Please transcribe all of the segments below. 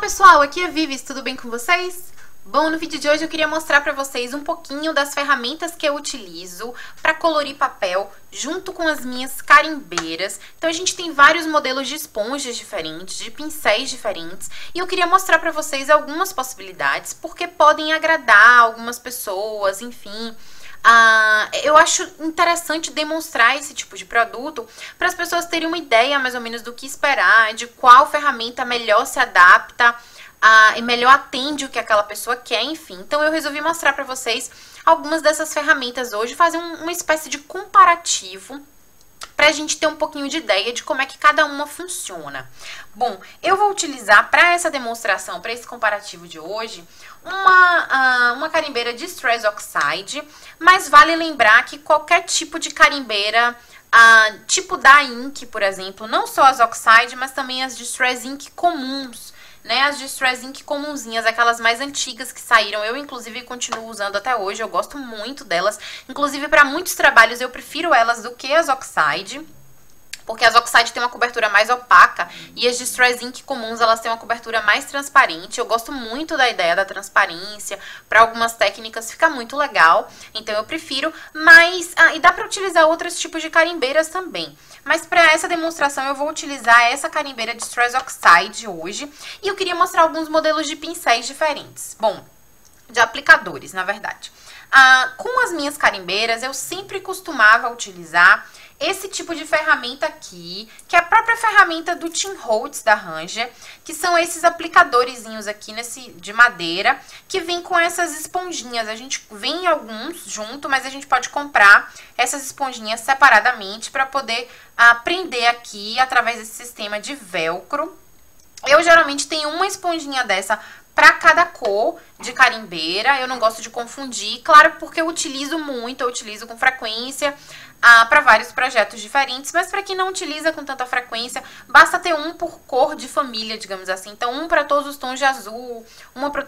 pessoal, aqui é Vivis, tudo bem com vocês? Bom, no vídeo de hoje eu queria mostrar pra vocês um pouquinho das ferramentas que eu utilizo pra colorir papel junto com as minhas carimbeiras. Então a gente tem vários modelos de esponjas diferentes, de pincéis diferentes, e eu queria mostrar pra vocês algumas possibilidades, porque podem agradar algumas pessoas, enfim... eu acho interessante demonstrar esse tipo de produto para as pessoas terem uma ideia mais ou menos do que esperar, de qual ferramenta melhor se adapta e melhor atende o que aquela pessoa quer, enfim. Então eu resolvi mostrar para vocês algumas dessas ferramentas hoje, fazer uma espécie de comparativo para a gente ter um pouquinho de ideia de como é que cada uma funciona. Bom, eu vou utilizar para essa demonstração, para esse comparativo de hoje, uma carimbeira Distress Oxide, mas vale lembrar que qualquer tipo de carimbeira, tipo da Ink, por exemplo, não só as Oxide, mas também as Distress Ink comuns, né? As Distress Ink comunzinhas, aquelas mais antigas que saíram, eu inclusive continuo usando até hoje, eu gosto muito delas, inclusive para muitos trabalhos eu prefiro elas do que as Oxide, porque as Oxide tem uma cobertura mais opaca e as Distress Ink comuns elas têm uma cobertura mais transparente. Eu gosto muito da ideia da transparência, para algumas técnicas fica muito legal, então eu prefiro, mas e dá para utilizar outros tipos de carimbeiras também. Mas para essa demonstração eu vou utilizar essa carimbeira Distress Oxide hoje e eu queria mostrar alguns modelos de pincéis diferentes. Bom, de aplicadores, na verdade. Com as minhas carimbeiras eu sempre costumava utilizar esse tipo de ferramenta aqui, que é a própria ferramenta do Tim Holtz da Ranger, que são esses aplicadorzinhos aqui de madeira, que vem com essas esponjinhas. A gente vem alguns junto, mas a gente pode comprar essas esponjinhas separadamente para poder prender aqui através desse sistema de velcro. Eu geralmente tenho uma esponjinha dessa para cada cor de carimbeira, eu não gosto de confundir, claro, porque eu utilizo muito, eu utilizo com frequência para vários projetos diferentes, mas para quem não utiliza com tanta frequência, basta ter um por cor de família, digamos assim. Então, um para todos os tons de azul, uma para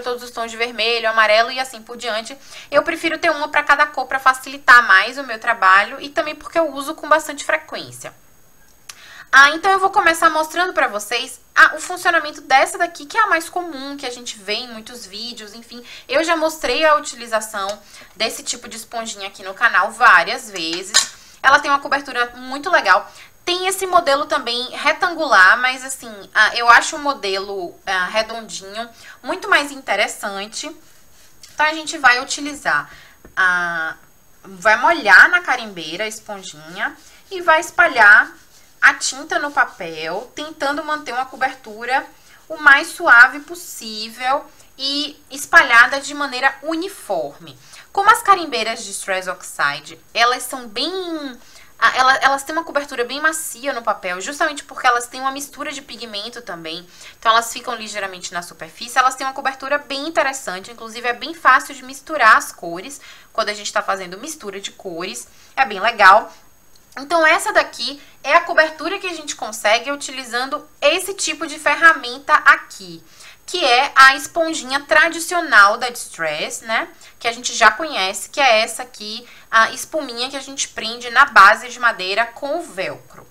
todos os tons de vermelho, amarelo e assim por diante. Eu prefiro ter uma para cada cor para facilitar mais o meu trabalho e também porque eu uso com bastante frequência. Então eu vou começar mostrando pra vocês o funcionamento dessa daqui, que é a mais comum, que a gente vê em muitos vídeos, enfim. Eu já mostrei a utilização desse tipo de esponjinha aqui no canal várias vezes. Ela tem uma cobertura muito legal. Tem esse modelo também retangular, mas assim, eu acho o modelo redondinho muito mais interessante. Então a gente vai utilizar, vai molhar na carimbeira a esponjinha e vai espalhar a tinta no papel, tentando manter uma cobertura o mais suave possível e espalhada de maneira uniforme. Como as carimbeiras de Distress Oxide, elas são bem... Elas têm uma cobertura bem macia no papel, justamente porque elas têm uma mistura de pigmento também, então elas ficam ligeiramente na superfície, elas têm uma cobertura bem interessante, inclusive é bem fácil de misturar as cores, quando a gente está fazendo mistura de cores, é bem legal. Então essa daqui é a cobertura que a gente consegue utilizando esse tipo de ferramenta aqui, que é a esponjinha tradicional da Distress, né? Que a gente já conhece, que é essa aqui, a espuminha que a gente prende na base de madeira com o velcro.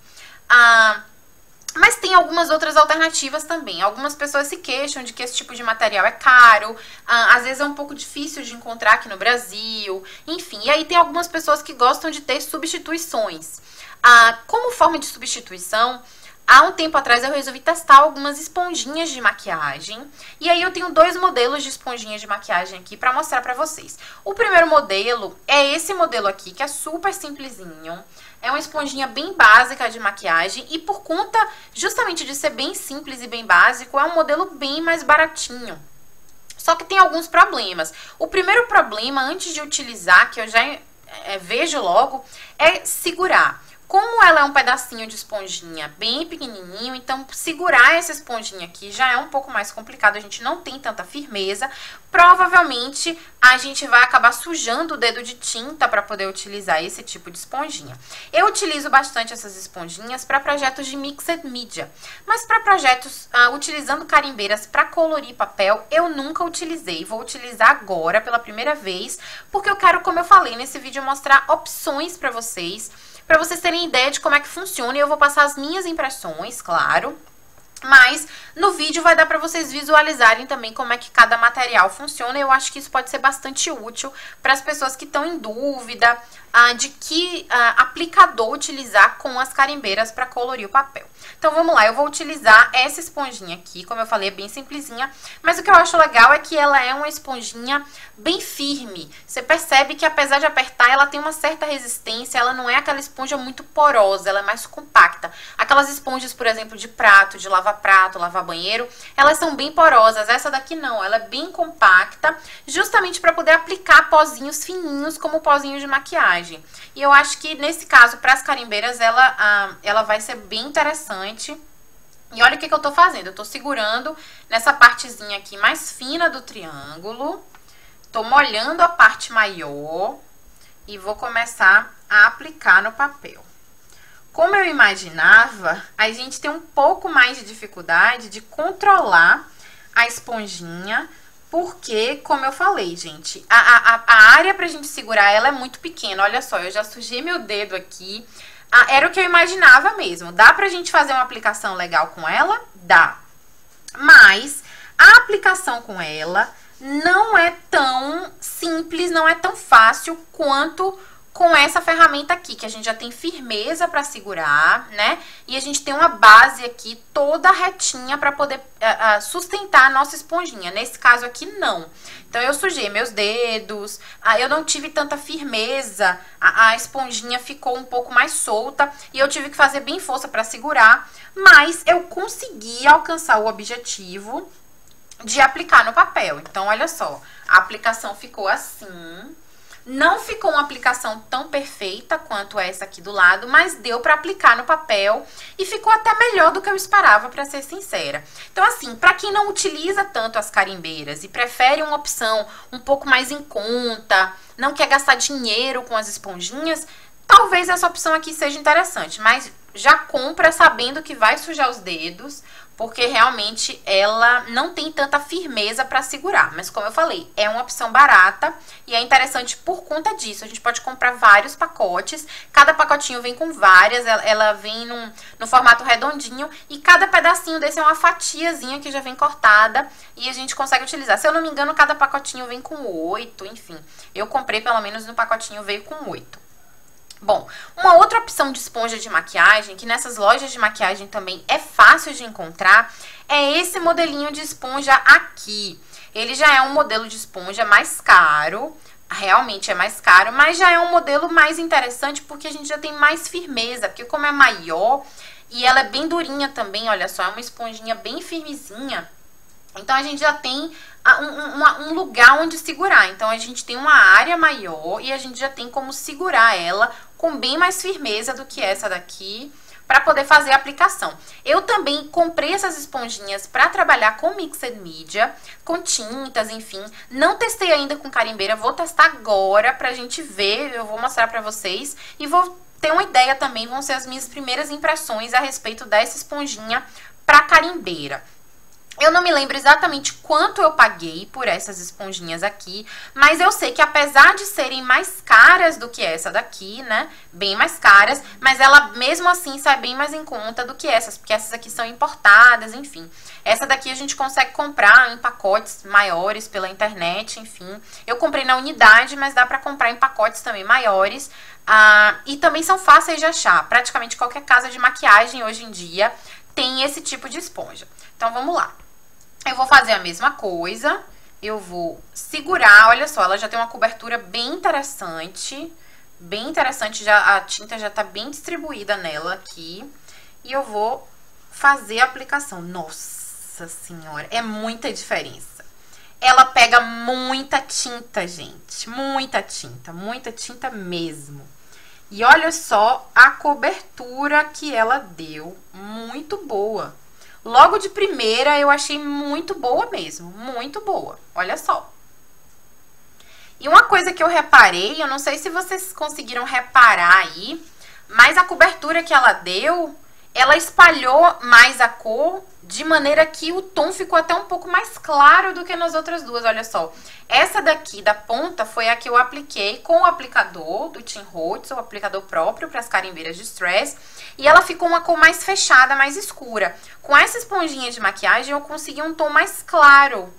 Mas tem algumas outras alternativas também. Algumas pessoas se queixam de que esse tipo de material é caro, às vezes é um pouco difícil de encontrar aqui no Brasil, enfim. E aí tem algumas pessoas que gostam de ter substituições. Como forma de substituição, há um tempo atrás eu resolvi testar algumas esponjinhas de maquiagem. E aí eu tenho dois modelos de esponjinhas de maquiagem aqui pra mostrar pra vocês. O primeiro modelo é esse modelo aqui, que é super simplesinho. É uma esponjinha bem básica de maquiagem e por conta justamente de ser bem simples e bem básico, é um modelo bem mais baratinho. Só que tem alguns problemas. O primeiro problema, antes de utilizar, que eu já vejo logo, é segurar. Como ela é um pedacinho de esponjinha bem pequenininho, então segurar essa esponjinha aqui já é um pouco mais complicado, a gente não tem tanta firmeza. Provavelmente a gente vai acabar sujando o dedo de tinta para poder utilizar esse tipo de esponjinha. Eu utilizo bastante essas esponjinhas para projetos de mixed media, mas para projetos utilizando carimbeiras para colorir papel, eu nunca utilizei. Vou utilizar agora pela primeira vez, porque eu quero, como eu falei nesse vídeo, mostrar opções para vocês terem ideia de como é que funciona, e eu vou passar as minhas impressões, claro, Mas no vídeo vai dar pra vocês visualizarem também como é que cada material funciona. Eu acho que isso pode ser bastante útil para as pessoas que estão em dúvida de que aplicador utilizar com as carimbeiras para colorir o papel. Então vamos lá, eu vou utilizar essa esponjinha aqui, como eu falei, é bem simplesinha. Mas o que eu acho legal é que ela é uma esponjinha bem firme. Você percebe que apesar de apertar, ela tem uma certa resistência, ela não é aquela esponja muito porosa, ela é mais compacta. Aquelas esponjas, por exemplo, de prato, de lavar prato, lavar banheiro, elas são bem porosas. Essa daqui não, ela é bem compacta, justamente para poder aplicar pozinhos fininhos, como pozinho de maquiagem. E eu acho que nesse caso, para as carimbeiras, ela vai ser bem interessante. E olha o que que eu tô fazendo, eu tô segurando nessa partezinha aqui mais fina do triângulo, tô molhando a parte maior e vou começar a aplicar no papel. Como eu imaginava, a gente tem um pouco mais de dificuldade de controlar a esponjinha, porque, como eu falei, gente, a área pra gente segurar ela é muito pequena. Olha só, eu já sujei meu dedo aqui. Era o que eu imaginava mesmo. Dá pra gente fazer uma aplicação legal com ela? Dá. Mas a aplicação com ela não é tão simples, não é tão fácil quanto com essa ferramenta aqui, que a gente já tem firmeza pra segurar, né? E a gente tem uma base aqui toda retinha pra poder sustentar a nossa esponjinha. Nesse caso aqui, não. Então, eu sujei meus dedos, eu não tive tanta firmeza, a esponjinha ficou um pouco mais solta e eu tive que fazer bem força pra segurar, mas eu consegui alcançar o objetivo de aplicar no papel. Então, olha só, a aplicação ficou assim. Não ficou uma aplicação tão perfeita quanto essa aqui do lado, mas deu pra aplicar no papel e ficou até melhor do que eu esperava, pra ser sincera. Então, assim, pra quem não utiliza tanto as carimbeiras e prefere uma opção um pouco mais em conta, não quer gastar dinheiro com as esponjinhas, talvez essa opção aqui seja interessante, mas já compra sabendo que vai sujar os dedos, porque realmente ela não tem tanta firmeza para segurar. Mas como eu falei, é uma opção barata e é interessante por conta disso. A gente pode comprar vários pacotes, cada pacotinho vem com várias, ela vem no formato redondinho e cada pedacinho desse é uma fatiazinha que já vem cortada e a gente consegue utilizar. Se eu não me engano, cada pacotinho vem com 8, enfim. Eu comprei, pelo menos no pacotinho veio com 8. Bom, uma outra opção de esponja de maquiagem, que nessas lojas de maquiagem também é fácil de encontrar, é esse modelinho de esponja aqui. Ele já é um modelo de esponja mais caro, realmente é mais caro, mas já é um modelo mais interessante porque a gente já tem mais firmeza, porque como é maior e ela é bem durinha também, olha só, é uma esponjinha bem firmezinha. Então, a gente já tem um lugar onde segurar. Então, a gente tem uma área maior e a gente já tem como segurar ela com bem mais firmeza do que essa daqui, para poder fazer a aplicação. Eu também comprei essas esponjinhas para trabalhar com mixed media, com tintas, enfim. Não testei ainda com carimbeira, vou testar agora pra gente ver, eu vou mostrar pra vocês e vou ter uma ideia também, vão ser as minhas primeiras impressões a respeito dessa esponjinha pra carimbeira. Eu não me lembro exatamente quanto eu paguei por essas esponjinhas aqui, mas eu sei que apesar de serem mais caras do que essa daqui, né, bem mais caras, mas ela mesmo assim sai bem mais em conta do que essas, porque essas aqui são importadas, enfim. Essa daqui a gente consegue comprar em pacotes maiores pela internet, enfim. Eu comprei na unidade, mas dá pra comprar em pacotes também maiores. E também são fáceis de achar, praticamente qualquer casa de maquiagem hoje em dia tem esse tipo de esponja. Então, vamos lá. Eu vou fazer a mesma coisa, eu vou segurar, olha só, ela já tem uma cobertura bem interessante, já, a tinta já tá bem distribuída nela aqui, e eu vou fazer a aplicação. Nossa senhora, é muita diferença. Ela pega muita tinta, gente, muita tinta mesmo. E olha só a cobertura que ela deu, muito boa. Logo de primeira, eu achei muito boa mesmo, muito boa, olha só. E uma coisa que eu reparei, eu não sei se vocês conseguiram reparar aí, mas a cobertura que ela deu, ela espalhou mais a cor, de maneira que o tom ficou até um pouco mais claro do que nas outras duas, olha só. Essa daqui da ponta foi a que eu apliquei com o aplicador do Tim Holtz, o aplicador próprio para as carimbeiras Distress. E ela ficou uma cor mais fechada, mais escura. Com essa esponjinha de maquiagem eu consegui um tom mais claro.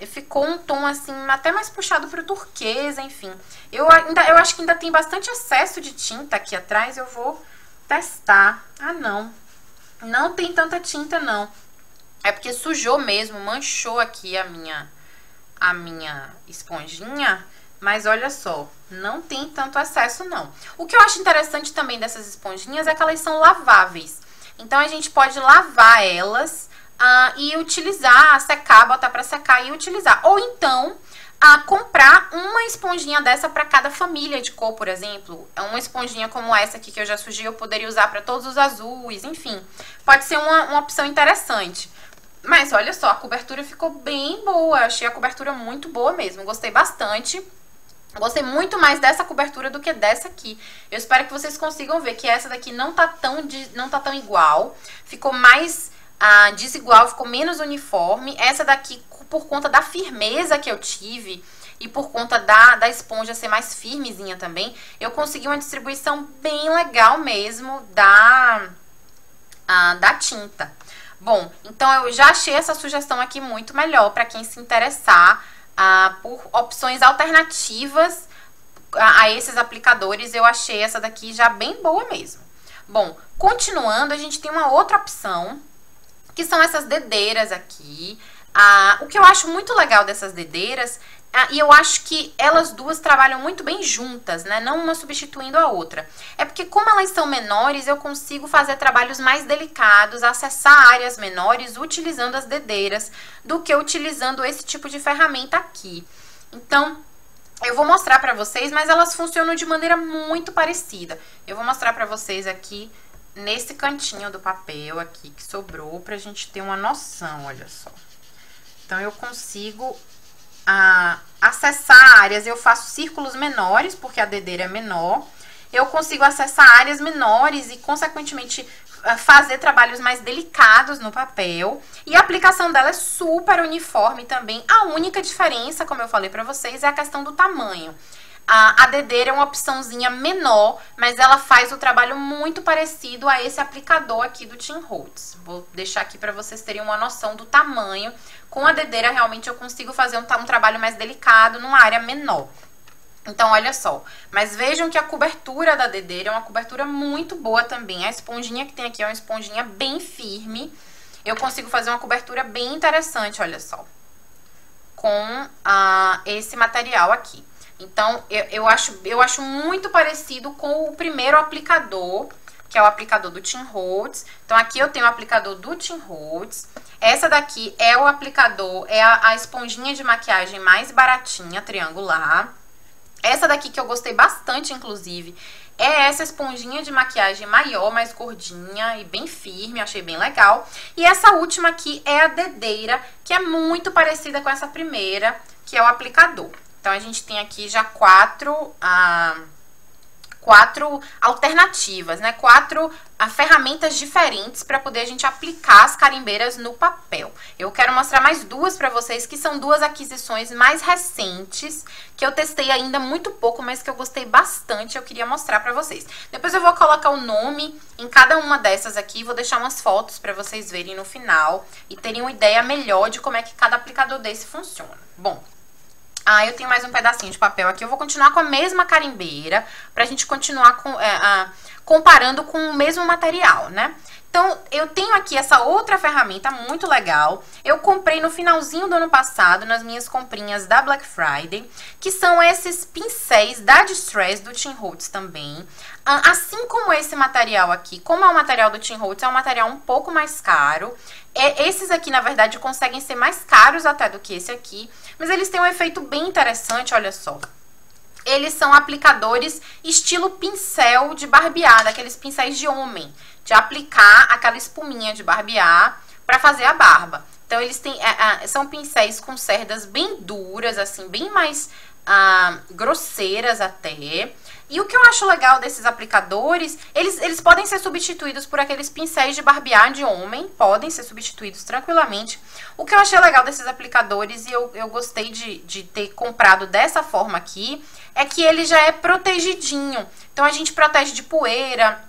Ficou um tom assim, até mais puxado pro turquesa, enfim. Eu acho que ainda tem bastante excesso de tinta aqui atrás, eu vou testar. Ah, não. Não tem tanta tinta, não. É porque sujou mesmo, manchou aqui a minha esponjinha. Mas olha só, não tem tanto excesso, não. O que eu acho interessante também dessas esponjinhas é que elas são laváveis. Então, a gente pode lavar elas e utilizar, secar, botar pra secar e utilizar. Ou então, comprar uma esponjinha dessa pra cada família de cor, por exemplo. Uma esponjinha como essa aqui que eu já sugeri, eu poderia usar pra todos os azuis, enfim. Pode ser uma opção interessante. Mas olha só, a cobertura ficou bem boa. Eu achei a cobertura muito boa mesmo, gostei bastante. Gostei muito mais dessa cobertura do que dessa aqui. Eu espero que vocês consigam ver que essa daqui não tá tão igual. Ficou mais desigual, ficou menos uniforme. Essa daqui, por conta da firmeza que eu tive e por conta da esponja ser mais firmezinha também, eu consegui uma distribuição bem legal mesmo da tinta. Bom, então eu já achei essa sugestão aqui muito melhor para quem se interessar por opções alternativas a esses aplicadores. Eu achei essa daqui já bem boa mesmo. Bom, continuando, a gente tem uma outra opção, que são essas dedeiras aqui. O que eu acho muito legal dessas dedeiras, e eu acho que elas duas trabalham muito bem juntas, né? Não uma substituindo a outra. É porque como elas são menores, eu consigo fazer trabalhos mais delicados, acessar áreas menores utilizando as dedeiras, do que utilizando esse tipo de ferramenta aqui. Então, eu vou mostrar pra vocês, mas elas funcionam de maneira muito parecida. Eu vou mostrar pra vocês aqui, nesse cantinho do papel aqui que sobrou, pra gente ter uma noção, olha só. Então, eu consigo acessar áreas, eu faço círculos menores, porque a dedeira é menor. Eu consigo acessar áreas menores e, consequentemente, fazer trabalhos mais delicados no papel. E a aplicação dela é super uniforme também. A única diferença, como eu falei pra vocês, é a questão do tamanho. A dedeira é uma opçãozinha menor, mas ela faz o trabalho muito parecido a esse aplicador aqui do Tim Holtz. Vou deixar aqui para vocês terem uma noção do tamanho. Com a dedeira, realmente, eu consigo fazer um trabalho mais delicado numa área menor. Então, olha só. Mas vejam que a cobertura da dedeira é uma cobertura muito boa também. A esponjinha que tem aqui é uma esponjinha bem firme. Eu consigo fazer uma cobertura bem interessante, olha só, com esse material aqui. Então, eu acho muito parecido com o primeiro aplicador, que é o aplicador do Tim Holtz. Então, aqui eu tenho o aplicador do Tim Holtz. Essa daqui é o aplicador, é a esponjinha de maquiagem mais baratinha, triangular. Essa daqui que eu gostei bastante, inclusive, é essa esponjinha de maquiagem maior, mais gordinha e bem firme, achei bem legal. E essa última aqui é a dedeira, que é muito parecida com essa primeira, que é o aplicador. Então, a gente tem aqui já quatro alternativas, né? Quatro ferramentas diferentes para poder a gente aplicar as carimbeiras no papel. Eu quero mostrar mais duas para vocês, que são duas aquisições mais recentes, que eu testei ainda muito pouco, mas que eu gostei bastante, eu queria mostrar para vocês. Depois eu vou colocar o nome em cada uma dessas aqui, vou deixar umas fotos para vocês verem no final e terem uma ideia melhor de como é que cada aplicador desse funciona. Bom, eu tenho mais um pedacinho de papel aqui. Eu vou continuar com a mesma carimbeira, pra gente continuar comparando com o mesmo material, né? Então, eu tenho aqui essa outra ferramenta muito legal. Eu comprei no finalzinho do ano passado, nas minhas comprinhas da Black Friday, que são esses pincéis da Distress, do Tim Holtz também. Assim como esse material aqui, como é um material do Tim Holtz, é um material um pouco mais caro. Esses aqui, na verdade, conseguem ser mais caros até do que esse aqui, mas eles têm um efeito bem interessante, olha só. Eles são aplicadores estilo pincel de barbear, daqueles pincéis de homem, de aplicar aquela espuminha de barbear para fazer a barba. Então, eles têm, são pincéis com cerdas bem duras, assim, bem mais grosseiras até. E o que eu acho legal desses aplicadores, eles podem ser substituídos por aqueles pincéis de barbear de homem, podem ser substituídos tranquilamente. O que eu achei legal desses aplicadores, e eu gostei de ter comprado dessa forma aqui, é que ele já é protegidinho. Então a gente protege de poeira,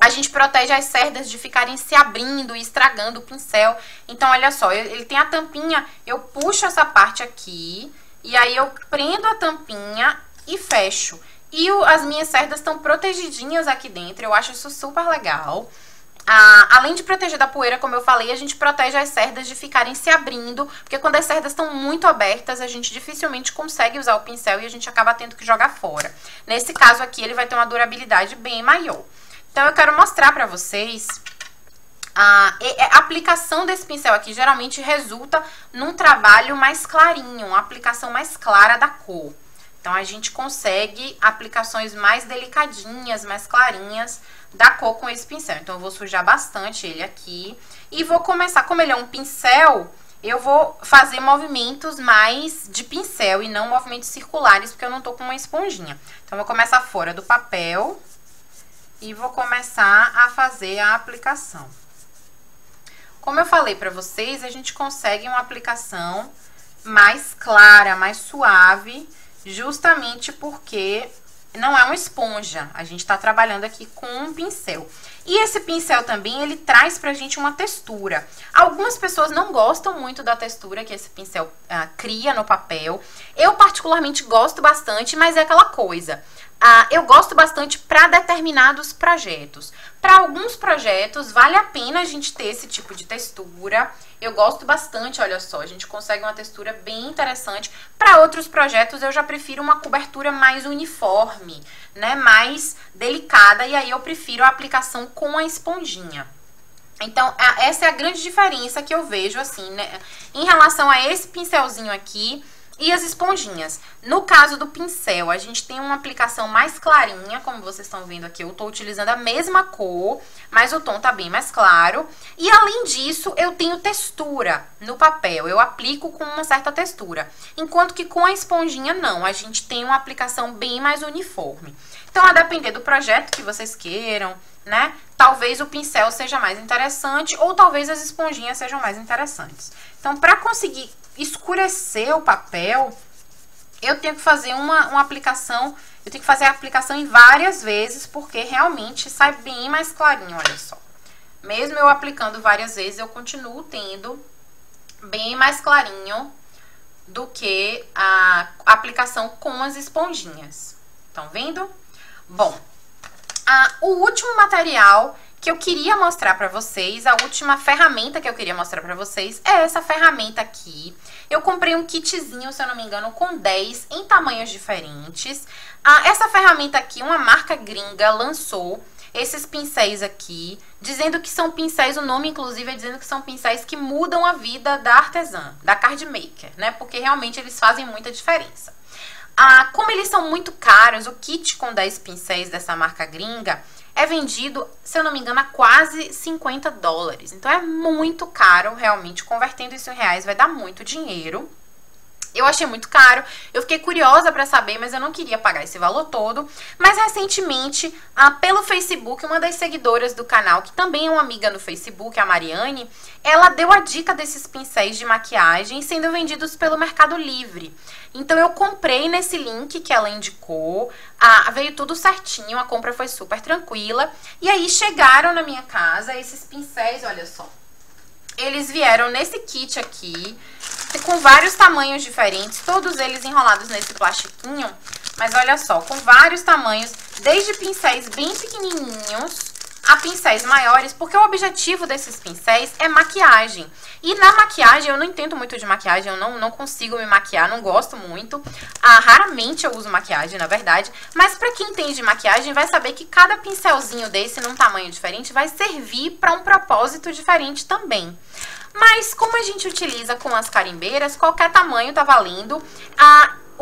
a gente protege as cerdas de ficarem se abrindo e estragando o pincel. Então olha só, ele tem a tampinha, eu puxo essa parte aqui, e aí eu prendo a tampinha e fecho. E as minhas cerdas estão protegidinhas aqui dentro, eu acho isso super legal. Além de proteger da poeira, como eu falei, a gente protege as cerdas de ficarem se abrindo, porque quando as cerdas estão muito abertas, a gente dificilmente consegue usar o pincel e a gente acaba tendo que jogar fora. Nesse caso aqui, ele vai ter uma durabilidade bem maior. Então, eu quero mostrar pra vocês... A aplicação desse pincel aqui geralmente resulta num trabalho mais clarinho, uma aplicação mais clara da cor. Então, a gente consegue aplicações mais delicadinhas, mais clarinhas da cor com esse pincel. Então, eu vou sujar bastante ele aqui. E vou começar, como ele é um pincel, eu vou fazer movimentos mais de pincel e não movimentos circulares, porque eu não tô com uma esponjinha. Então, eu vou começar fora do papel e vou começar a fazer a aplicação. Como eu falei pra vocês, a gente consegue uma aplicação mais clara, mais suave... Justamente porque não é uma esponja, a gente tá trabalhando aqui com um pincel. E esse pincel também, ele traz pra gente uma textura. Algumas pessoas não gostam muito da textura que esse pincel cria no papel. Eu particularmente gosto bastante, mas é aquela coisa... eu gosto bastante para determinados projetos. Para alguns projetos, vale a pena a gente ter esse tipo de textura. Eu gosto bastante, olha só, a gente consegue uma textura bem interessante. Para outros projetos, eu já prefiro uma cobertura mais uniforme, né? Mais delicada, e aí eu prefiro a aplicação com a esponjinha. Então, essa é a grande diferença que eu vejo, assim, né? Em relação a esse pincelzinho aqui... E as esponjinhas. No caso do pincel, a gente tem uma aplicação mais clarinha, como vocês estão vendo aqui, eu tô utilizando a mesma cor, mas o tom tá bem mais claro. E além disso, eu tenho textura no papel, eu aplico com uma certa textura. Enquanto que com a esponjinha, não, a gente tem uma aplicação bem mais uniforme. Então, a depender do projeto que vocês queiram, né? Talvez o pincel seja mais interessante ou talvez as esponjinhas sejam mais interessantes. Então, para conseguir... escurecer o papel, eu tenho que fazer uma aplicação, eu tenho que fazer a aplicação em várias vezes, porque realmente sai bem mais clarinho, olha só. Mesmo eu aplicando várias vezes, eu continuo tendo bem mais clarinho do que a aplicação com as esponjinhas. Estão vendo? Bom, o último material... que eu queria mostrar pra vocês, a última ferramenta que eu queria mostrar pra vocês é essa ferramenta aqui. Eu comprei um kitzinho, se eu não me engano, com 10 em tamanhos diferentes. Essa ferramenta aqui, uma marca gringa lançou esses pincéis aqui, dizendo que são pincéis, o nome inclusive é dizendo que são pincéis que mudam a vida da artesã, da card maker, né? Porque realmente eles fazem muita diferença. Como eles são muito caros, o kit com 10 pincéis dessa marca gringa é vendido, se eu não me engano, a quase 50 dólares. Então, é muito caro, realmente. Convertendo isso em reais, vai dar muito dinheiro. Eu achei muito caro. Eu fiquei curiosa pra saber, mas eu não queria pagar esse valor todo. Mas, recentemente, pelo Facebook, uma das seguidoras do canal, que também é uma amiga no Facebook, a Mariane, ela deu a dica desses pincéis de maquiagem sendo vendidos pelo Mercado Livre. Então, eu comprei nesse link que ela indicou. Veio tudo certinho, a compra foi super tranquila. E aí, chegaram na minha casa esses pincéis, olha só. Eles vieram nesse kit aqui, com vários tamanhos diferentes, todos eles enrolados nesse plastiquinho, mas olha só, com vários tamanhos, desde pincéis bem pequenininhos a pincéis maiores, porque o objetivo desses pincéis é maquiagem. E na maquiagem, eu não entendo muito de maquiagem, eu não consigo me maquiar, não gosto muito. Raramente eu uso maquiagem, na verdade. Mas pra quem entende de maquiagem, vai saber que cada pincelzinho desse, num tamanho diferente, vai servir pra um propósito diferente também. Mas como a gente utiliza com as carimbeiras, qualquer tamanho tá valendo.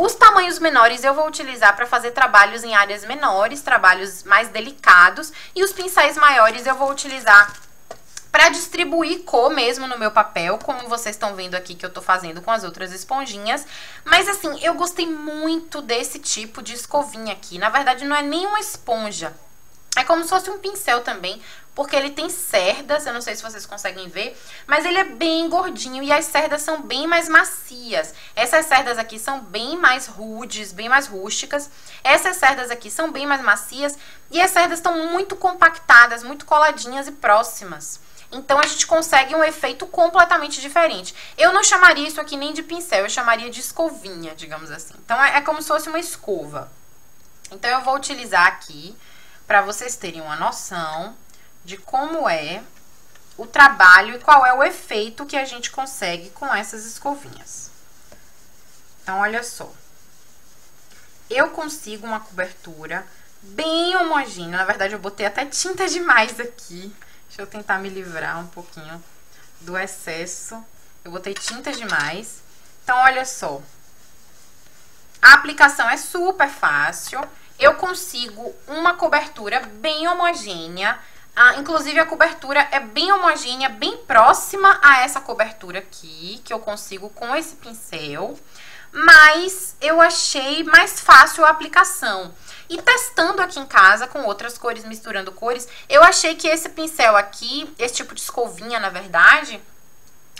Os tamanhos menores eu vou utilizar para fazer trabalhos em áreas menores, trabalhos mais delicados. E os pincéis maiores eu vou utilizar Pra distribuir cor mesmo no meu papel, como vocês estão vendo aqui que eu tô fazendo com as outras esponjinhas. Mas assim, eu gostei muito desse tipo de escovinha aqui. Na verdade, não é nem uma esponja. É como se fosse um pincel também, porque ele tem cerdas, eu não sei se vocês conseguem ver, mas ele é bem gordinho e as cerdas são bem mais macias. Essas cerdas aqui são bem mais rudes, bem mais rústicas. Essas cerdas aqui são bem mais macias e as cerdas estão muito compactadas, muito coladinhas e próximas. Então, a gente consegue um efeito completamente diferente. Eu não chamaria isso aqui nem de pincel, eu chamaria de escovinha, digamos assim. Então, é como se fosse uma escova. Então, eu vou utilizar aqui, para vocês terem uma noção de como é o trabalho e qual é o efeito que a gente consegue com essas escovinhas. Então, olha só. Eu consigo uma cobertura bem homogênea. Na verdade, eu botei até tinta demais aqui. Deixa eu tentar me livrar um pouquinho do excesso. Eu botei tinta demais. Então, olha só. A aplicação é super fácil. Eu consigo uma cobertura bem homogênea. Inclusive, a cobertura é bem homogênea, bem próxima a essa cobertura aqui, que eu consigo com esse pincel. Mas eu achei mais fácil a aplicação. E testando aqui em casa com outras cores, misturando cores, eu achei que esse pincel aqui, esse tipo de escovinha, na verdade,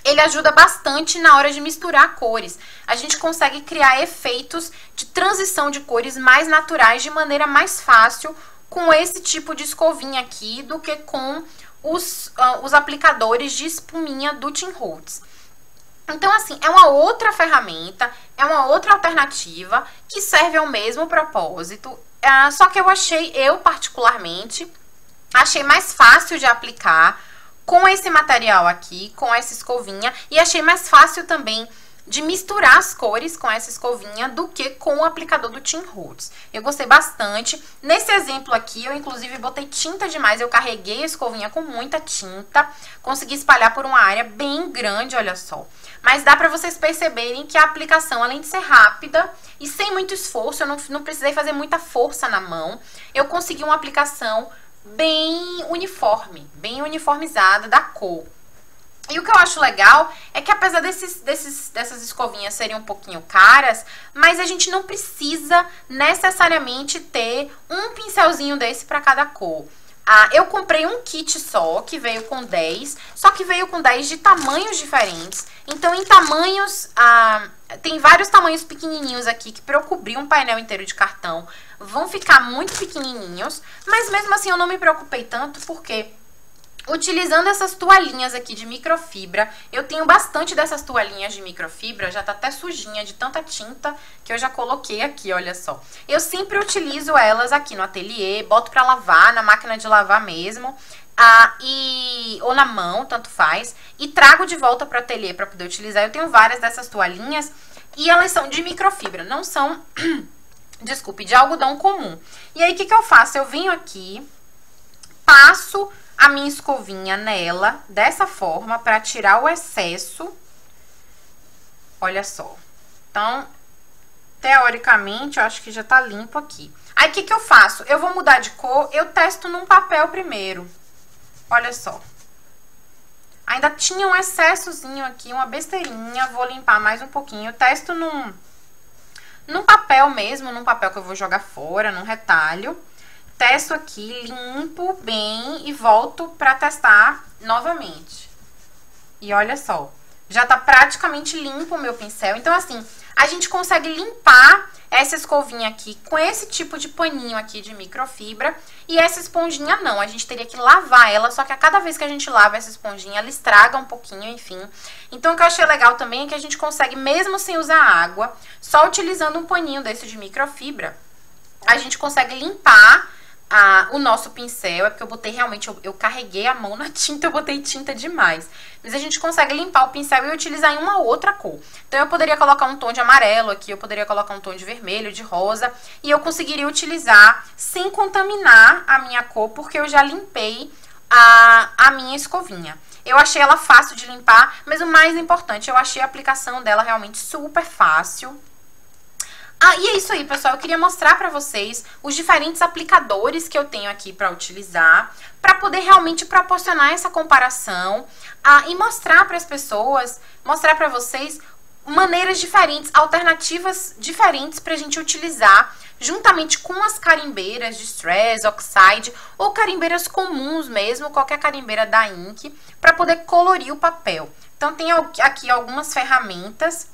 ele ajuda bastante na hora de misturar cores. A gente consegue criar efeitos de transição de cores mais naturais de maneira mais fácil com esse tipo de escovinha aqui do que com os aplicadores de espuminha do Tim Holtz. Então, assim, é uma outra ferramenta, é uma outra alternativa que serve ao mesmo propósito. Só que eu particularmente, achei mais fácil de aplicar com esse material aqui, com essa escovinha. E achei mais fácil também de misturar as cores com essa escovinha do que com o aplicador do Tim Holtz. Eu gostei bastante. Nesse exemplo aqui, eu inclusive botei tinta demais. Eu carreguei a escovinha com muita tinta. Consegui espalhar por uma área bem grande, olha só. Mas dá pra vocês perceberem que a aplicação, além de ser rápida e sem muito esforço, eu não precisei fazer muita força na mão. Eu consegui uma aplicação bem uniforme, bem uniformizada da cor. E o que eu acho legal é que apesar dessas escovinhas serem um pouquinho caras, mas a gente não precisa necessariamente ter um pincelzinho desse pra cada cor. Eu comprei um kit só, que veio com 10, só que veio com 10 de tamanhos diferentes. Então, em tamanhos, tem vários tamanhos pequenininhos aqui, que pra eu cobrir um painel inteiro de cartão, vão ficar muito pequenininhos. Mas mesmo assim, eu não me preocupei tanto, porque utilizando essas toalhinhas aqui de microfibra, eu tenho bastante dessas toalhinhas de microfibra, já tá até sujinha de tanta tinta que eu já coloquei aqui, olha só. Eu sempre utilizo elas aqui no ateliê, boto pra lavar, na máquina de lavar mesmo, ou na mão, tanto faz, e trago de volta pro ateliê pra poder utilizar. Eu tenho várias dessas toalhinhas e elas são de microfibra, não são, desculpe, de algodão comum. E aí, o que que eu faço? Eu venho aqui, passo a minha escovinha nela, dessa forma, pra tirar o excesso. Olha só. Então, teoricamente, eu acho que já tá limpo aqui. Aí, o que que eu faço? Eu vou mudar de cor, eu testo num papel primeiro. Olha só. Ainda tinha um excessozinho aqui, uma besteirinha, vou limpar mais um pouquinho. Eu testo num papel mesmo, num papel que eu vou jogar fora, num retalho. Testo aqui, limpo bem e volto pra testar novamente. E olha só, já tá praticamente limpo o meu pincel. Então, assim, a gente consegue limpar essa escovinha aqui com esse tipo de paninho aqui de microfibra. E essa esponjinha não, a gente teria que lavar ela, só que a cada vez que a gente lava essa esponjinha, ela estraga um pouquinho, enfim. Então, o que eu achei legal também é que a gente consegue, mesmo sem usar água, só utilizando um paninho desse de microfibra, a gente consegue limpar o nosso pincel. É porque eu botei realmente, eu carreguei a mão na tinta, eu botei tinta demais. Mas a gente consegue limpar o pincel e utilizar em uma outra cor. Então, eu poderia colocar um tom de amarelo aqui, eu poderia colocar um tom de vermelho, de rosa. E eu conseguiria utilizar sem contaminar a minha cor, porque eu já limpei a minha escovinha. Eu achei ela fácil de limpar, mas o mais importante, eu achei a aplicação dela realmente super fácil. Ah, e é isso aí, pessoal. Eu queria mostrar pra vocês os diferentes aplicadores que eu tenho aqui pra utilizar, pra poder realmente proporcionar essa comparação e mostrar pras pessoas, mostrar pra vocês maneiras diferentes, alternativas diferentes pra gente utilizar juntamente com as carimbeiras Distress, Oxide ou carimbeiras comuns mesmo, qualquer carimbeira da Ink, pra poder colorir o papel. Então, tem aqui algumas ferramentas.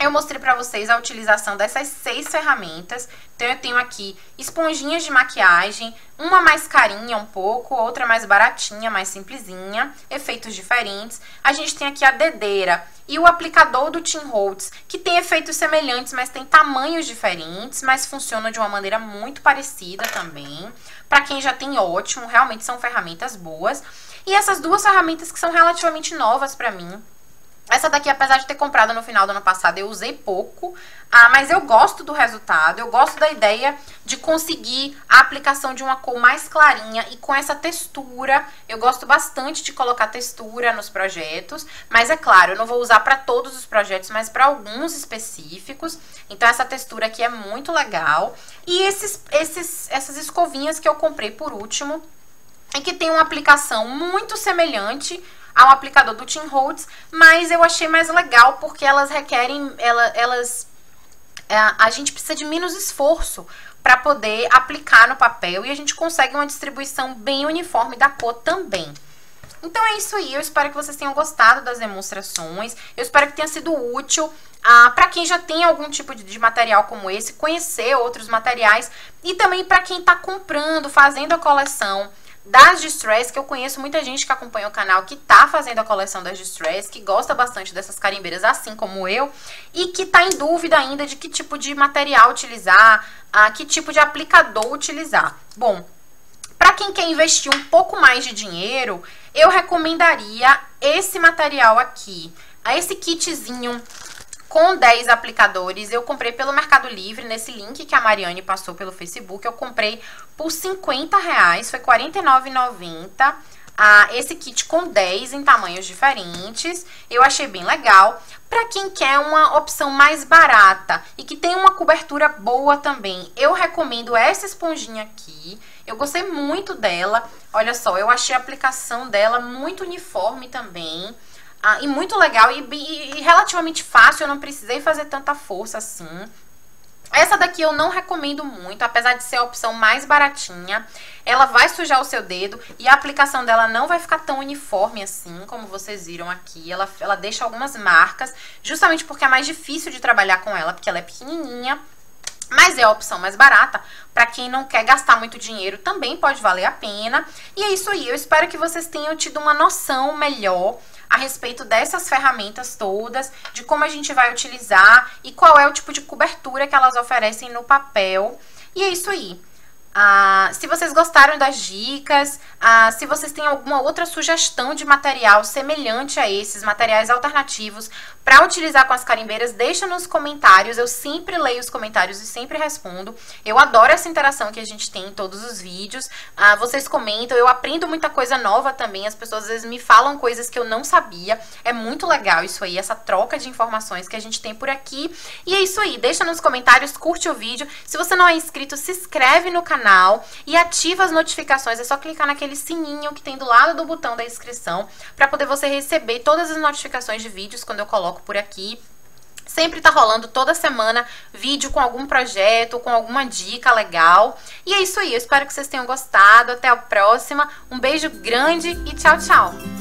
Eu mostrei pra vocês a utilização dessas 6 ferramentas. Então, eu tenho aqui esponjinhas de maquiagem, uma mais carinha um pouco, outra mais baratinha, mais simplesinha, efeitos diferentes. A gente tem aqui a dedeira e o aplicador do Tim Holtz, que tem efeitos semelhantes, mas tem tamanhos diferentes, mas funciona de uma maneira muito parecida também. Pra quem já tem, ótimo, realmente são ferramentas boas. E essas duas ferramentas que são relativamente novas pra mim. Essa daqui, apesar de ter comprado no final do ano passado, eu usei pouco, mas eu gosto do resultado, eu gosto da ideia de conseguir a aplicação de uma cor mais clarinha e com essa textura. Eu gosto bastante de colocar textura nos projetos, mas é claro, eu não vou usar para todos os projetos, mas para alguns específicos. Então, essa textura aqui é muito legal. E essas escovinhas que eu comprei por último, e que tem uma aplicação muito semelhante ao aplicador do Tim Holtz, mas eu achei mais legal porque elas requerem, a gente precisa de menos esforço para poder aplicar no papel e a gente consegue uma distribuição bem uniforme da cor também. Então é isso aí, eu espero que vocês tenham gostado das demonstrações, eu espero que tenha sido útil para quem já tem algum tipo de material como esse, conhecer outros materiais, e também para quem está comprando, fazendo a coleção das Distress, que eu conheço muita gente que acompanha o canal, que tá fazendo a coleção das Distress, que gosta bastante dessas carimbeiras, assim como eu, e que tá em dúvida ainda de que tipo de material utilizar, que tipo de aplicador utilizar. Bom, pra quem quer investir um pouco mais de dinheiro, eu recomendaria esse material aqui, esse kitzinho com 10 aplicadores. Eu comprei pelo Mercado Livre, nesse link que a Mariane passou pelo Facebook. Eu comprei por R$50, foi R$ 49,90. Esse kit com 10 em tamanhos diferentes, eu achei bem legal. Pra quem quer uma opção mais barata e que tem uma cobertura boa também, eu recomendo essa esponjinha aqui. Eu gostei muito dela, olha só, eu achei a aplicação dela muito uniforme também. E muito legal e relativamente fácil, eu não precisei fazer tanta força assim. Essa daqui eu não recomendo muito, apesar de ser a opção mais baratinha. Ela vai sujar o seu dedo e a aplicação dela não vai ficar tão uniforme assim, como vocês viram aqui. Ela deixa algumas marcas, justamente porque é mais difícil de trabalhar com ela, porque ela é pequenininha. Mas é a opção mais barata, pra quem não quer gastar muito dinheiro também pode valer a pena. E é isso aí, eu espero que vocês tenham tido uma noção melhor a respeito dessas ferramentas todas, de como a gente vai utilizar e qual é o tipo de cobertura que elas oferecem no papel. E é isso aí. Se vocês gostaram das dicas, se vocês têm alguma outra sugestão de material semelhante a esses, materiais alternativos para utilizar com as carimbeiras, deixa nos comentários. Eu sempre leio os comentários e sempre respondo. Eu adoro essa interação que a gente tem em todos os vídeos. Vocês comentam, eu aprendo muita coisa nova também. As pessoas às vezes me falam coisas que eu não sabia. É muito legal isso aí, essa troca de informações que a gente tem por aqui. E é isso aí, deixa nos comentários, curte o vídeo. Se você não é inscrito, se inscreve no canal e ativa as notificações. É só clicar naquele sininho que tem do lado do botão da inscrição para poder você receber todas as notificações de vídeos quando eu coloco por aqui. Sempre tá rolando toda semana vídeo com algum projeto, com alguma dica legal. E é isso aí, eu espero que vocês tenham gostado. Até a próxima, um beijo grande e tchau, tchau!